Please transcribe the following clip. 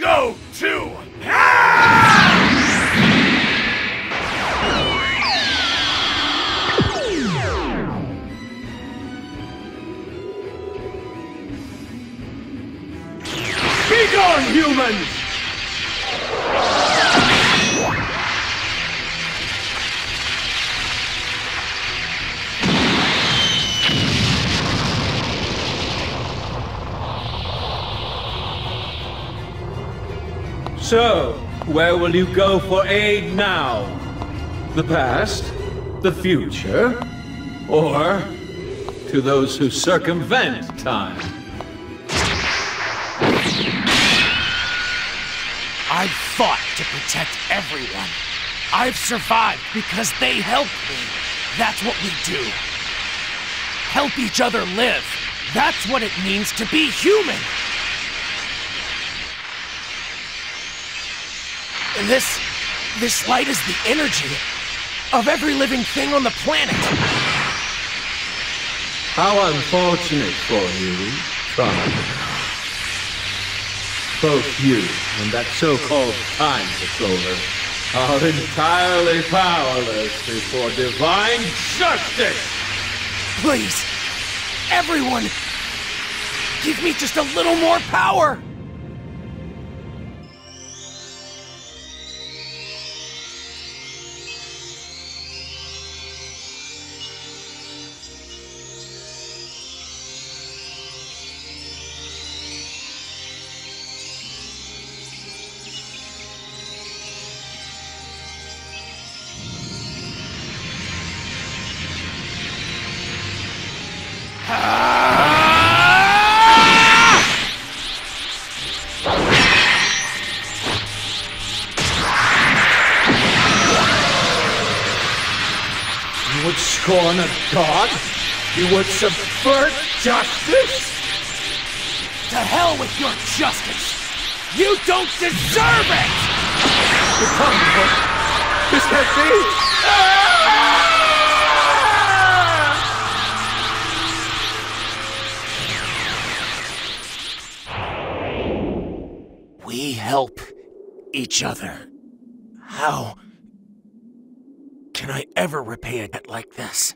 Go to hell! Be gone, humans! So, where will you go for aid now? The past? The future? Or to those who circumvent time? I've fought to protect everyone. I've survived because they helped me. That's what we do. Help each other live. That's what it means to be human. And this light is the energy of every living thing on the planet. How unfortunate for you, Trunks. Both you and that so-called time controller are entirely powerless before divine justice. Please, everyone, give me just a little more power. You would scorn a god? You would subvert justice? To hell with your justice! You don't deserve it! It's possible. This can't be! Ah! We help each other. How can I ever repay a debt like this?